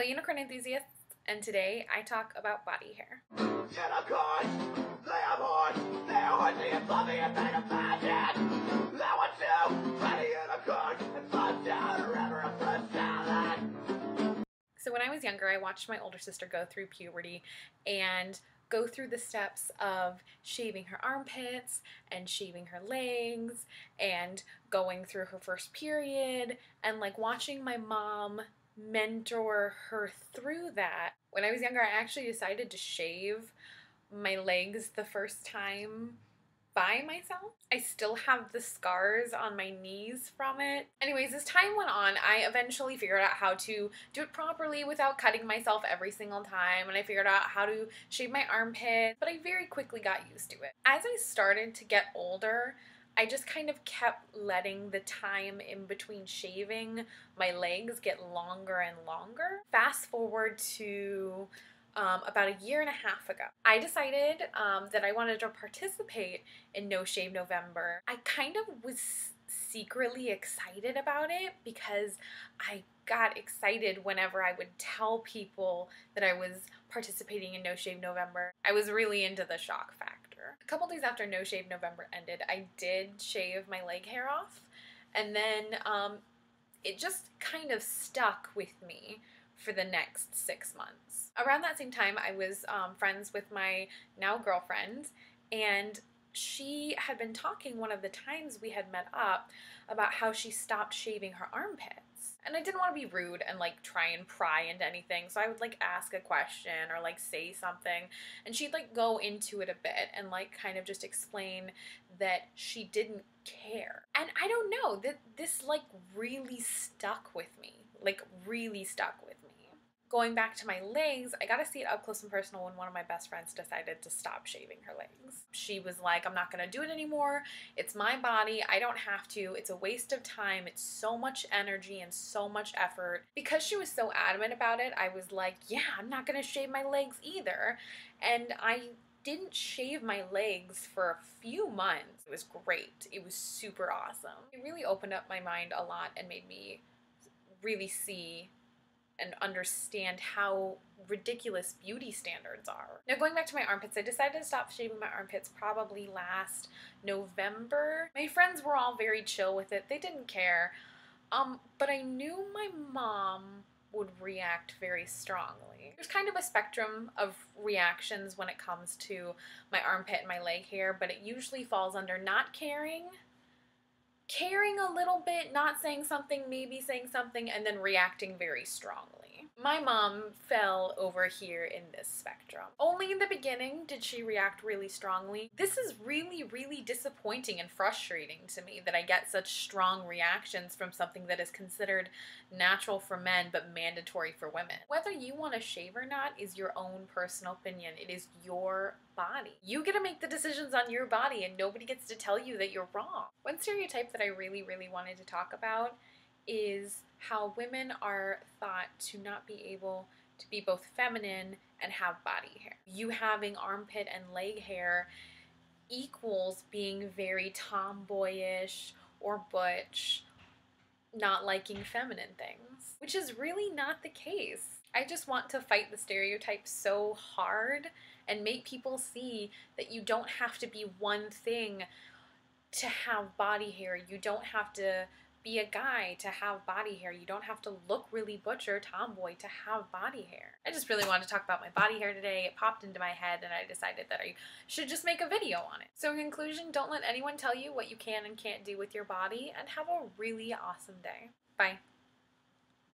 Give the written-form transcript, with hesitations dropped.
fellow unicorn enthusiasts, and today I talk about body hair. So when I was younger, I watched my older sister go through puberty and go through the steps of shaving her armpits and shaving her legs and going through her first period and like watching my mom mentor her through that. When I was younger, I actually decided to shave my legs the first time by myself. I still have the scars on my knees from it. Anyways, as time went on, I eventually figured out how to do it properly without cutting myself every single time, and I figured out how to shave my armpit, but I very quickly got used to it. As I started to get older, I just kind of kept letting the time in between shaving my legs get longer and longer. Fast forward to about a year and a half ago, I decided that I wanted to participate in No Shave November. I kind of was secretly excited about it because I got excited whenever I would tell people that I was participating in No Shave November. I was really into the shock factor. A couple days after No Shave November ended, I did shave my leg hair off, and then it just kind of stuck with me for the next 6 months. Around that same time, I was friends with my now girlfriend, and she had been talking one of the times we had met up about how she stopped shaving her armpits. And I didn't want to be rude and like try and pry into anything, so I would like ask a question or like say something, and she'd like go into it a bit and like kind of just explain that she didn't care. And I don't know, that this like really stuck with me. Like really stuck with me. Going back to my legs, I got to see it up close and personal when one of my best friends decided to stop shaving her legs. She was like, I'm not going to do it anymore. It's my body. I don't have to. It's a waste of time. It's so much energy and so much effort. Because she was so adamant about it, I was like, yeah, I'm not going to shave my legs either. And I didn't shave my legs for a few months. It was great. It was super awesome. It really opened up my mind a lot and made me really see and understand how ridiculous beauty standards are. Now, going back to my armpits, I decided to stop shaving my armpits probably last November. My friends were all very chill with it. They didn't care. But I knew my mom would react very strongly. There's kind of a spectrum of reactions when it comes to my armpit and my leg hair, but it usually falls under not caring, caring a little bit, not saying something, maybe saying something, and then reacting very strongly. My mom fell over here in this spectrum. Only in the beginning did she react really strongly. This is really, really disappointing and frustrating to me that I get such strong reactions from something that is considered natural for men but mandatory for women. Whether you want to shave or not is your own personal opinion. It is your body. You get to make the decisions on your body, and nobody gets to tell you that you're wrong. One stereotype that I really, really wanted to talk about is how women are thought to not be able to be both feminine and have body hair. You having armpit and leg hair equals being very tomboyish or butch, not liking feminine things, which is really not the case. I just want to fight the stereotype so hard and make people see that you don't have to be one thing to have body hair. You don't have to be a guy to have body hair. You don't have to look really butch or tomboy to have body hair. I just really wanted to talk about my body hair today. It popped into my head, and I decided that I should just make a video on it. So in conclusion, don't let anyone tell you what you can and can't do with your body, and have a really awesome day. Bye.